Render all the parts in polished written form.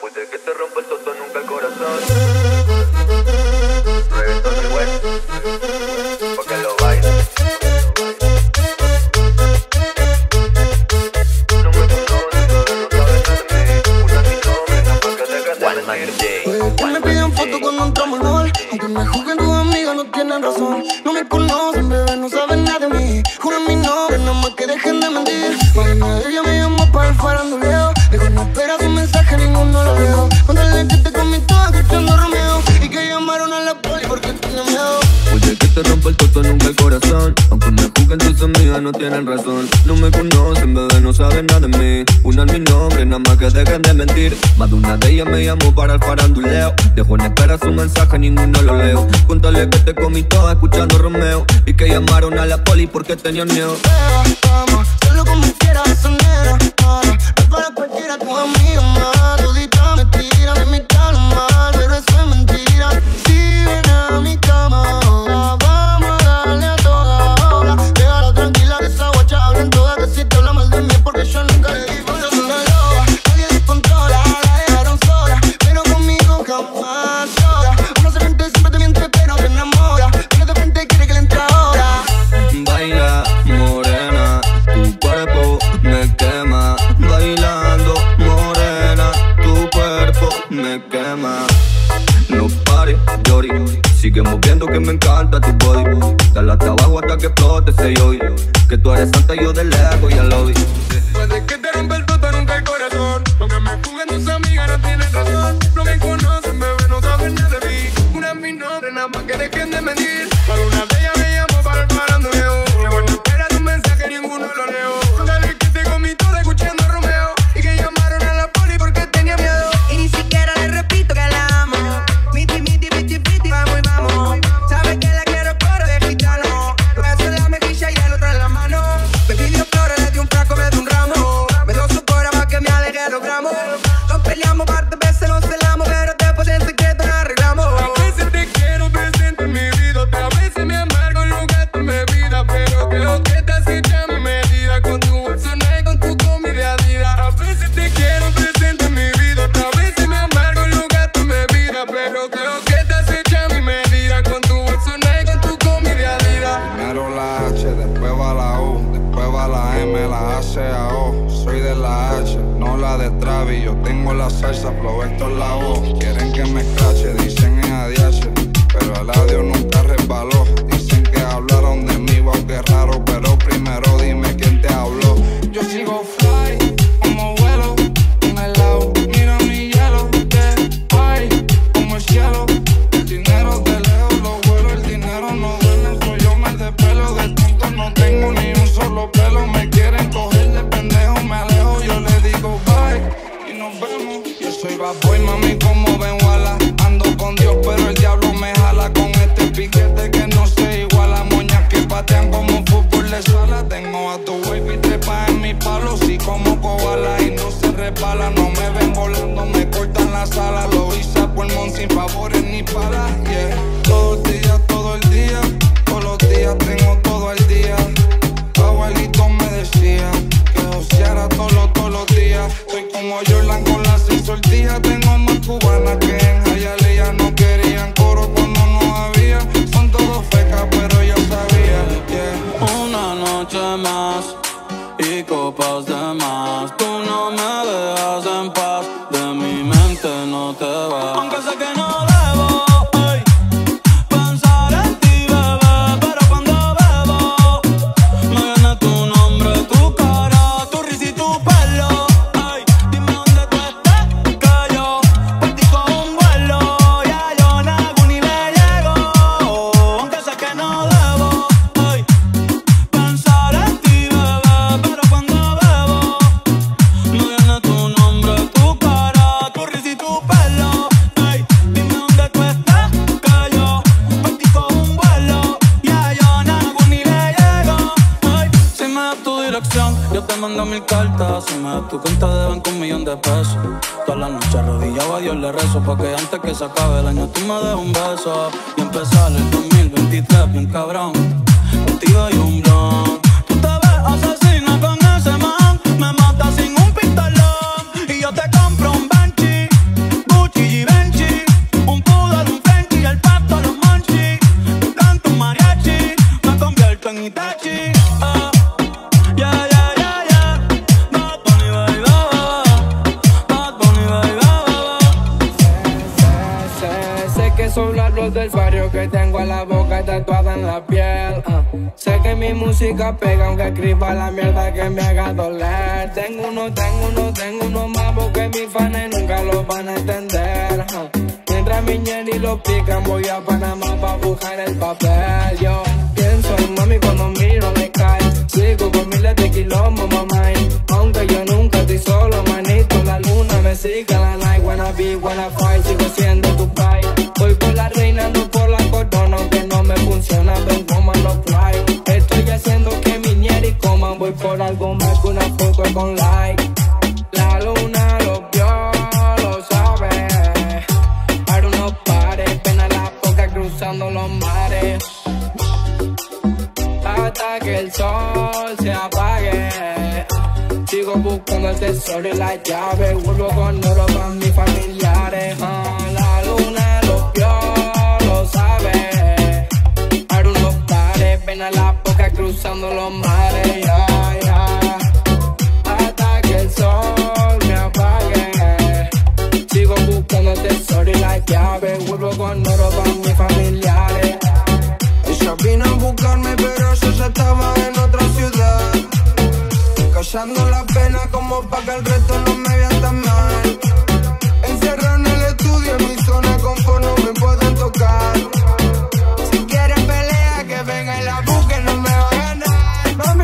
Puede que te rompa el toto, nunca el corazón. Reggaetón del West, pa' que lo bailes. No me controles, no sabes nada de mí. Una mi nombre, pa' que te cantes. One night day. Puede que me pidan foto cuando entramos LOL. Aunque me juzguen tus amigas, no tienen razón. No me conocen, bebé, no saben nada de mí. Jura mi nombre, nada más que dejen de mentir. Imagina, ella me llamó para el faranduleo. Digo, no espera tu mensaje, ninguno lo veo. Cuéntale que te comí todo, que echando Romeo. Y que llamaron a la poli porque tiene miedo. Puede que te rompa el toto, nunca el corazón. Aunque me juzguen tus amigas, no tienen razón. No me conocen, bebé, no saben nada de mí. Unan mi nombre, nada más que dejen de mentir. Más de una de ellas me llamó para el faranduleo. Dejo en espera su mensaje, ninguno lo leo. Cuéntale que te comí todo, escuchando Romeo. Y que llamaron a la poli porque tenían miedo. Vamos, solo como quieras, son negras, para cualquiera, tus amigas más toditas me tiran, de mi tal mal, pero eso es mentira. Si ven a mi cama ahora, vamos a darle a toda hora. Déjala tranquila, que esa guacha habla en toda, que si te habla mal de mí porque yo nunca le digo. Yo soy una loba, nadie descontrola, la dejaron sola, pero conmigo jamás llora. Uno se frente siempre te miente, pero te enamora, pero de frente quiere que le entre ahora. Baila, morena, tu cuerpo me quema. Bailando, morena, tu cuerpo me quema. No pares, Dory, sigue moviendo que me encanta tu body. Dale hasta abajo hasta que explote ese yo. Que tú eres santa y yo de lejos ya lo vi. Puede que te rompa el toto, nunca el corazón. Aunque me juzguen tus amigas, no tienen razón. No me conocen, bebé, no saben nada de mí. Una es mi nombre, nada más que dejen de mentir. Para una de ellas me llamo para el paranduleo. Luego no espera tu mensaje, ninguno lo leo. son las los del barrio que tengo a la boca tatuada en la piel. Sé que mi música pega aunque escriba la mierda que me haga doler. Tengo uno más porque mis fans nunca lo van a entender. Mientras mi ñeri lo pican voy a Panamá pa' buscar el papel. Yo pienso en mami cuando miro me cae. Sigo con miles de kilómetros mamá. Aunque yo nunca estoy solo manito, la luna me sigue la night. Wanna be, wanna fight, sigo siendo tu pai. Voy por la reina, no por la corona. Aunque no me funciona, don't coma, no fly. Estoy haciendo que mi ñeri coman. Voy por algo más que una foto con like. La luna lo vio, lo sabe. Para unos pares, ven a la boca cruzando los mares. Hasta que el sol se apague. Sigo buscando el tesoro y la llave. Vuelvo con oro para mis familiares. La luna lo vio, lo sabe. Para unos pares, ven a la boca cruzando los mares. Yeah, yeah. Hasta que el sol me apague. Sigo buscando el tesoro y la llave. Vuelvo con oro para mis familiares. Ella vino a buscarme pero yo ya estaba en otra ciudad. Callando la pena como pa' que el resto no me vean tan mal. Encerrado en el estudio, en mi zona de confort no me pueden tocar. Si quieren pelea que venga y la busque, no me va a ganar.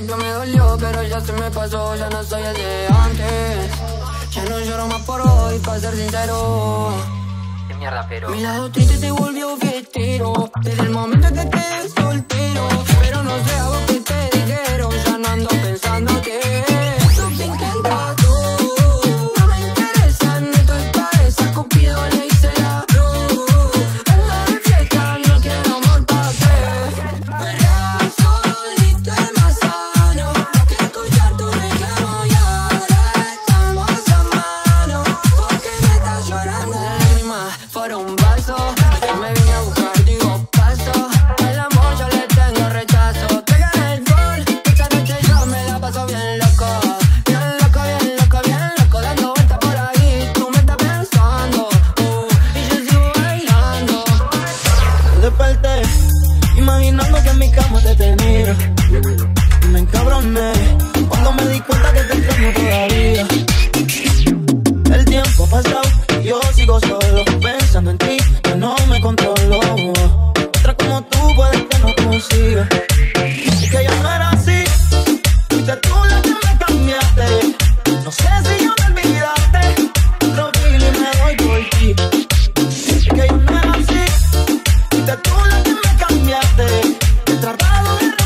principio me dolió, pero ya se me pasó, ya no soy el de antes. Ya no lloro más por hoy, para ser sincero. De mierda, pero mi lado triste se volvió fiestero desde el momento que quedé soltero. Pero no sé a vos que te dijeron, ya no ando pensándote. Tú te encantas tú, no me interesa, neto es para esa, Cupido le hice la cruz. Ando de fiesta, no quiero amor pa' qué. Verá, solito es más sano que escuchar tu reclamo y ahora estamos a mano. Porque me estás llorando, las lágrimas fueron un vaso. Yo me vine a buscar, digo paso. Al amor yo le tengo rechazo. Me encabroné cuando me di cuenta que te extraño todavía. El tiempo ha pasado y yo sigo solo pensando en ti, que no me controlo. Otra como tú puedes que no consiga. Y que yo no era así, fuiste tú la que me cambiaste. No sé si yo me olvidaste, pero dile y me doy por ti. Y que yo no era así, fuiste tú la que me cambiaste. He tratado de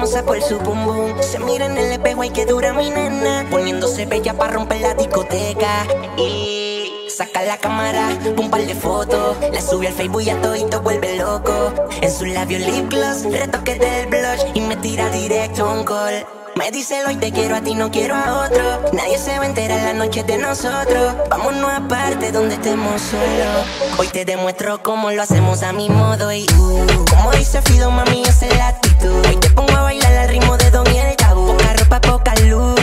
como sapo el su bombón. Se mira en el espejo y que dura mi nena, poniéndose bella para romper la discoteca. Y saca la cámara, un par de fotos, la sube al Facebook y a todito vuelve loco. En sus labios lip gloss, retoque del blush, y me tira directo un call. Me dice hoy te quiero a ti, no quiero a otro. Nadie se va a enterar la noche de nosotros. Vámonos aparte donde estemos solos. Hoy te demuestro cómo lo hacemos a mi modo. Y como dice Fido, mami, esa es la actitud. Hoy te pongo a bailar al ritmo de Don y el Tabú. Poca ropa, poca luz,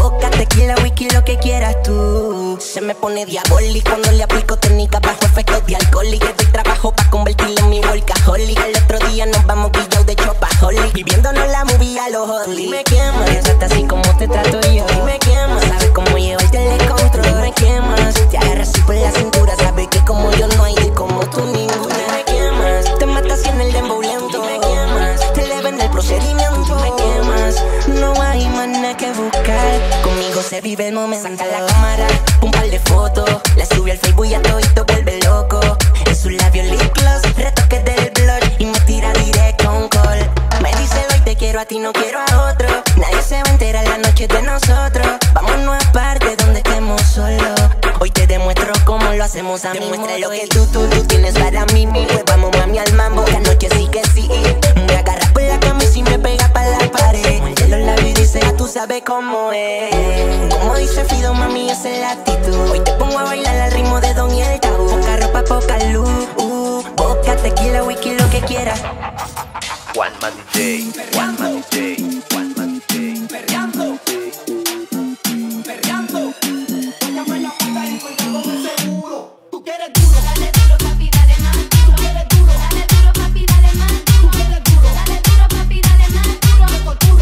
poca tequila, whisky, lo que quieras tú. Se me pone diabólico cuando le aplico técnicas bajo efectos de alcohol. Y que doy trabajo pa' convertirlo en mi workaholic. El otro día nos vamos guillados de Chopaholic, viviéndonos la movie a los Holly. Me quemas, me trata así como te trato yo. Me quemas, sabes cómo llevarte el control. Me quemas, te agarras así por la cintura, sabes que como yo no hay como tú ninguna. Me quemas, te matas en el dembow lento. Me quemas, te eleva en el procedimiento. Me quemas, no hay más nada que buscar. Conmigo se vive el momento. Saca la cámara, un par de fotos, la sube al Facebook y a todito vuelve loco. En sus labios lip gloss, retoque del blush, y me tira directo un call. Me dice hoy te quiero a ti, no quiero a otro. Nadie se va a enterar la noche de nosotros. Vámonos aparte donde estemos solos. Hoy te demuestro cómo lo hacemos a mi modo. Demuestra lo que tú tienes para mí. Pues vamos mami al mambo, que anoche sí que sí. Me agarras por la camisa y me pegas para la pared. Muerde los labios y dice, ya tú sabes cómo es. Como dice Fido, mami, esa es la actitud. Hoy te pongo a bailar al ritmo de Don y el Tabú. Poca ropa, poca luz, poca tequila, whisky, lo que quieras. One man day, one man day, one man day. Perreando, perreando. Póngame la puerta y cuenta con el seguro. Tú quieres duro, dale duro, papi, dale más. Tú quieres duro, dale duro, papi, dale más. Tú quieres duro, dale duro, papi, dale más. Duro,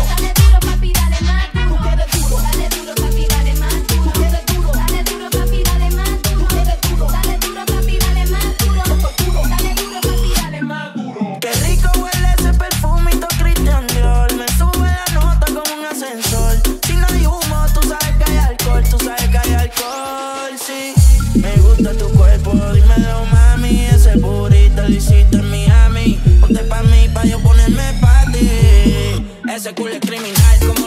dale duro, papi, dale más. Tú quieres duro, dale duro, papi, dale más. Tú quieres duro, dale duro, papi, dale más. Tú quieres duro, dale duro, papi, dale más. Duro, dale duro, papi, dale más. Duro. Qué rico huele ese perfumito Christian Dior. Me sube la nota como un ascensor. Si no hay humo, tú sabes que hay alcohol. Tú sabes que hay alcohol, sí. Me gusta tu cuerpo, dímelo mami. Ese burrito lo hiciste en Miami. Ponte pa' mí, pa' yo ponerme pa' ti. Ese culo es criminal como